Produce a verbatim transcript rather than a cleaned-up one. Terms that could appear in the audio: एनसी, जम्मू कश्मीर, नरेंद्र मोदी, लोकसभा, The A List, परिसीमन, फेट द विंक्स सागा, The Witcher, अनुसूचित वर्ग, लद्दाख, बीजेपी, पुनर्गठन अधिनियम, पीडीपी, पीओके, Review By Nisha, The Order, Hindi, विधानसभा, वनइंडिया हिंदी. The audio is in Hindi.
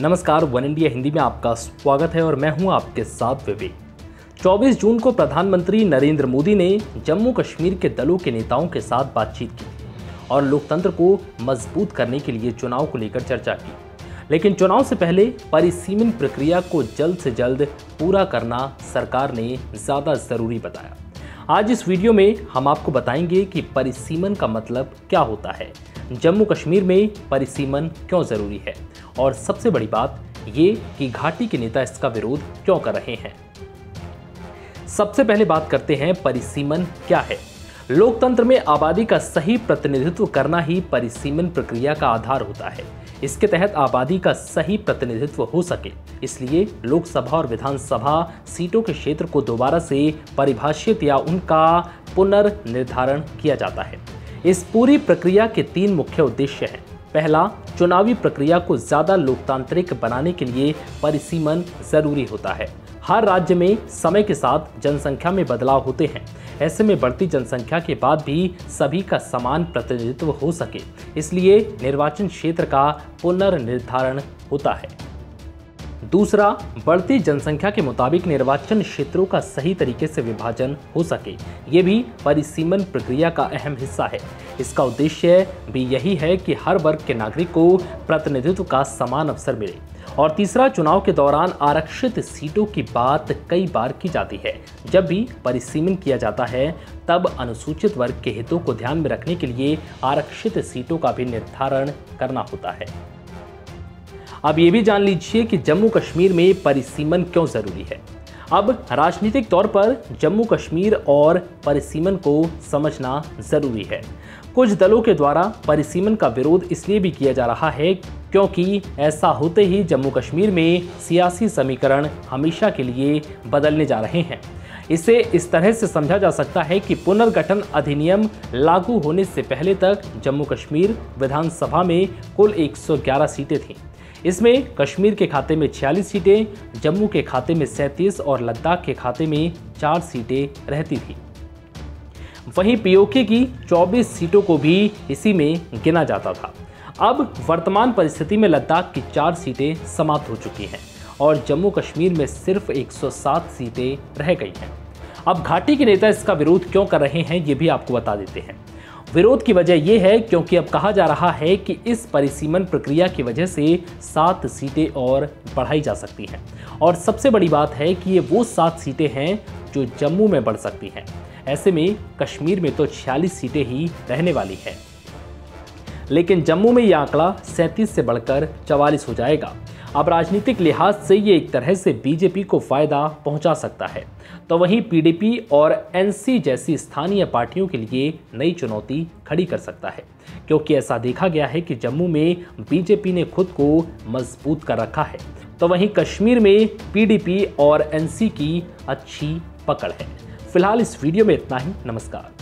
नमस्कार, वन इंडिया हिंदी में आपका स्वागत है और मैं हूं आपके साथ विवेक। चौबीस जून को प्रधानमंत्री नरेंद्र मोदी ने जम्मू कश्मीर के दलों के नेताओं के साथ बातचीत की और लोकतंत्र को मजबूत करने के लिए चुनाव को लेकर चर्चा की, लेकिन चुनाव से पहले परिसीमन प्रक्रिया को जल्द से जल्द पूरा करना सरकार ने ज़्यादा ज़रूरी बताया। आज इस वीडियो में हम आपको बताएंगे कि परिसीमन का मतलब क्या होता है, जम्मू कश्मीर में परिसीमन क्यों ज़रूरी है और सबसे बड़ी बात ये कि घाटी के नेता इसका विरोध क्यों कर रहे हैं। सबसे पहले बात करते हैं परिसीमन क्या है। लोकतंत्र में आबादी का सही प्रतिनिधित्व करना ही परिसीमन प्रक्रिया का आधार होता है। इसके तहत आबादी का सही प्रतिनिधित्व हो सके, इसलिए लोकसभा और विधानसभा सीटों के क्षेत्र को दोबारा से परिभाषित या उनका पुनर्निर्धारण किया जाता है। इस पूरी प्रक्रिया के तीन मुख्य उद्देश्य हैं। पहला, चुनावी प्रक्रिया को ज़्यादा लोकतांत्रिक बनाने के लिए परिसीमन ज़रूरी होता है। हर राज्य में समय के साथ जनसंख्या में बदलाव होते हैं। ऐसे में बढ़ती जनसंख्या के बाद भी सभी का समान प्रतिनिधित्व हो सके, इसलिए निर्वाचन क्षेत्र का पुनर्निर्धारण होता है। दूसरा, बढ़ती जनसंख्या के मुताबिक निर्वाचन क्षेत्रों का सही तरीके से विभाजन हो सके, ये भी परिसीमन प्रक्रिया का अहम हिस्सा है। इसका उद्देश्य भी यही है कि हर वर्ग के नागरिक को प्रतिनिधित्व का समान अवसर मिले। और तीसरा, चुनाव के दौरान आरक्षित सीटों की बात कई बार की जाती है। जब भी परिसीमन किया जाता है तब अनुसूचित वर्ग के हितों को ध्यान में रखने के लिए आरक्षित सीटों का भी निर्धारण करना होता है। अब ये भी जान लीजिए कि जम्मू कश्मीर में परिसीमन क्यों ज़रूरी है। अब राजनीतिक तौर पर जम्मू कश्मीर और परिसीमन को समझना ज़रूरी है। कुछ दलों के द्वारा परिसीमन का विरोध इसलिए भी किया जा रहा है क्योंकि ऐसा होते ही जम्मू कश्मीर में सियासी समीकरण हमेशा के लिए बदलने जा रहे हैं। इसे इस तरह से समझा जा सकता है कि पुनर्गठन अधिनियम लागू होने से पहले तक जम्मू कश्मीर विधानसभा में कुल एक सौ ग्यारह सीटें थीं। इसमें कश्मीर के खाते में छियालीस सीटें, जम्मू के खाते में सैंतीस और लद्दाख के खाते में चार सीटें रहती थी। वहीं पीओके की चौबीस सीटों को भी इसी में गिना जाता था। अब वर्तमान परिस्थिति में लद्दाख की चार सीटें समाप्त हो चुकी हैं और जम्मू कश्मीर में सिर्फ एक सौ सात सीटें रह गई हैं। अब घाटी के नेता इसका विरोध क्यों कर रहे हैं, ये भी आपको बता देते हैं। विरोध की वजह यह है क्योंकि अब कहा जा रहा है कि इस परिसीमन प्रक्रिया की वजह से सात सीटें और बढ़ाई जा सकती हैं और सबसे बड़ी बात है कि ये वो सात सीटें हैं जो जम्मू में बढ़ सकती हैं। ऐसे में कश्मीर में तो छियालीस सीटें ही रहने वाली हैं, लेकिन जम्मू में ये आंकड़ा सैंतीस से बढ़कर चवालीस हो जाएगा। अब राजनीतिक लिहाज से ये एक तरह से बीजेपी को फ़ायदा पहुंचा सकता है, तो वहीं पीडीपी और एनसी जैसी स्थानीय पार्टियों के लिए नई चुनौती खड़ी कर सकता है, क्योंकि ऐसा देखा गया है कि जम्मू में बीजेपी ने खुद को मजबूत कर रखा है, तो वहीं कश्मीर में पीडीपी और एनसी की अच्छी पकड़ है। फिलहाल इस वीडियो में इतना ही। नमस्कार।